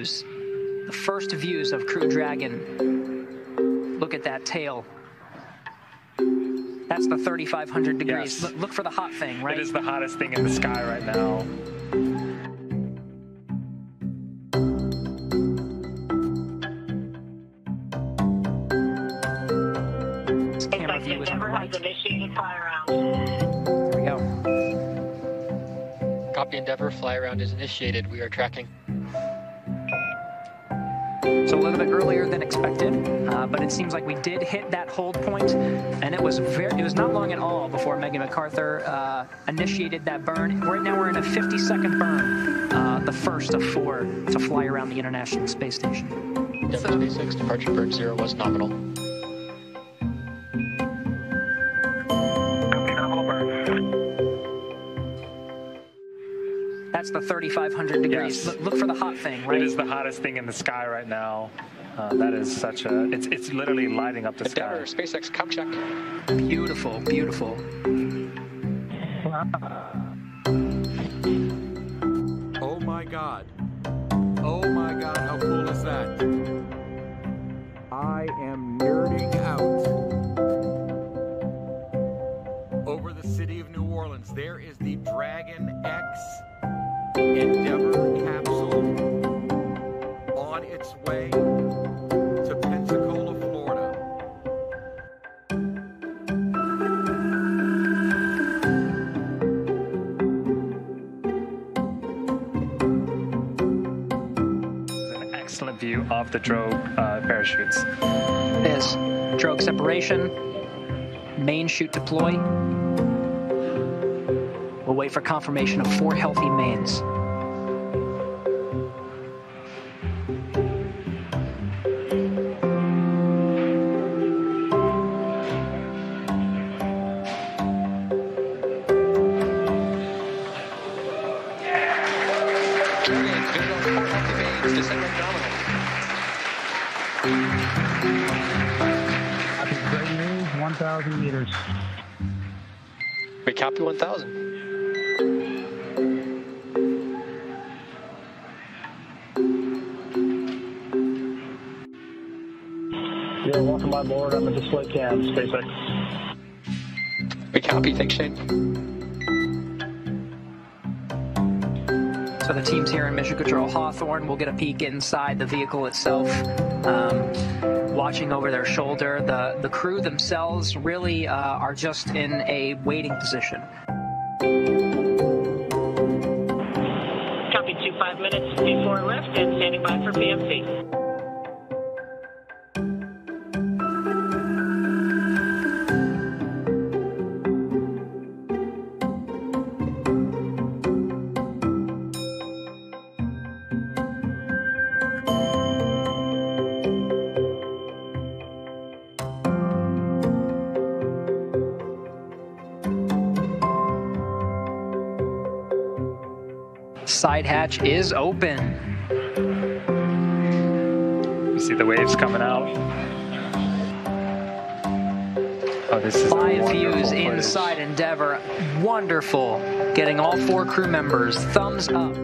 The first views of Crew Dragon. Look at that tail. That's the 3,500 degrees. Yes. Look for the hot thing, right? It is the hottest thing in the sky right now. Endeavour has a machine fly around. There we go. Copy, Endeavour. Fly around is initiated. We are tracking. So a little bit earlier than expected, but it seems like we did hit that hold point, and it was not long at all before Megan MacArthur initiated that burn. Right now we're in a 50-second burn, the first of four to fly around the International Space Station. Endeavour SpaceX departure burn 0 was nominal. That's the 3,500 degrees. Yes. Look for the hot thing, right? It is the hottest thing in the sky right now. That is such a... It's literally lighting up the Endeavour, sky. SpaceX, come check. Beautiful, beautiful. Oh, my God. Oh, my God, how cool is that? I am nerding out. Over the city of New Orleans, there is the Dragon X Endeavour capsule on its way to Pensacola, Florida. An excellent view of the drogue parachutes. Is drogue separation, main chute deploy. We'll wait for confirmation of 4 healthy mains. Great news, 1,000 meters. We copy 1,000. You're welcome on board on the display cam, SpaceX. We copy, thanks, Shane. So the teams here in Mission Control Hawthorne will get a peek inside the vehicle itself, watching over their shoulder. The crew themselves really are just in a waiting position. Copy 25 minutes before lift and standing by for PMC. Side hatch is open. You see the waves coming out. Oh, this is live views inside Endeavour. Wonderful. Getting all 4 crew members thumbs up.